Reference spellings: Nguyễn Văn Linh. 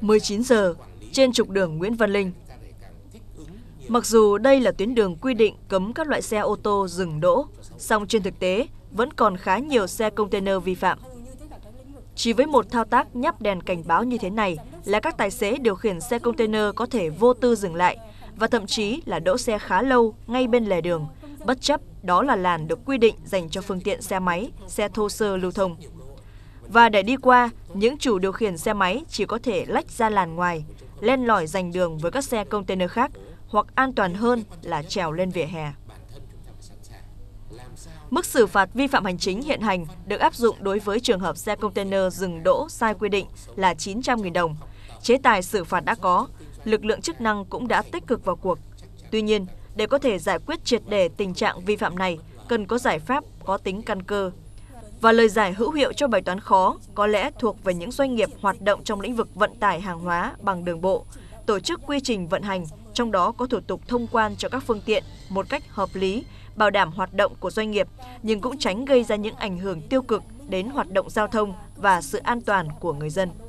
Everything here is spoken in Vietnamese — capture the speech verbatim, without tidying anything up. mười chín giờ trên trục đường Nguyễn Văn Linh. Mặc dù đây là tuyến đường quy định cấm các loại xe ô tô dừng đỗ, song trên thực tế vẫn còn khá nhiều xe container vi phạm. Chỉ với một thao tác nhấp đèn cảnh báo như thế này là các tài xế điều khiển xe container có thể vô tư dừng lại và thậm chí là đỗ xe khá lâu ngay bên lề đường, bất chấp đó là làn được quy định dành cho phương tiện xe máy, xe thô sơ lưu thông. Và để đi qua, những chủ điều khiển xe máy chỉ có thể lách ra làn ngoài, len lỏi giành đường với các xe container khác hoặc an toàn hơn là trèo lên vỉa hè. Mức xử phạt vi phạm hành chính hiện hành được áp dụng đối với trường hợp xe container dừng đỗ sai quy định là chín trăm nghìn đồng. Chế tài xử phạt đã có, lực lượng chức năng cũng đã tích cực vào cuộc. Tuy nhiên, để có thể giải quyết triệt để tình trạng vi phạm này, cần có giải pháp có tính căn cơ. Và lời giải hữu hiệu cho bài toán khó có lẽ thuộc về những doanh nghiệp hoạt động trong lĩnh vực vận tải hàng hóa bằng đường bộ, tổ chức quy trình vận hành, trong đó có thủ tục thông quan cho các phương tiện một cách hợp lý, bảo đảm hoạt động của doanh nghiệp, nhưng cũng tránh gây ra những ảnh hưởng tiêu cực đến hoạt động giao thông và sự an toàn của người dân.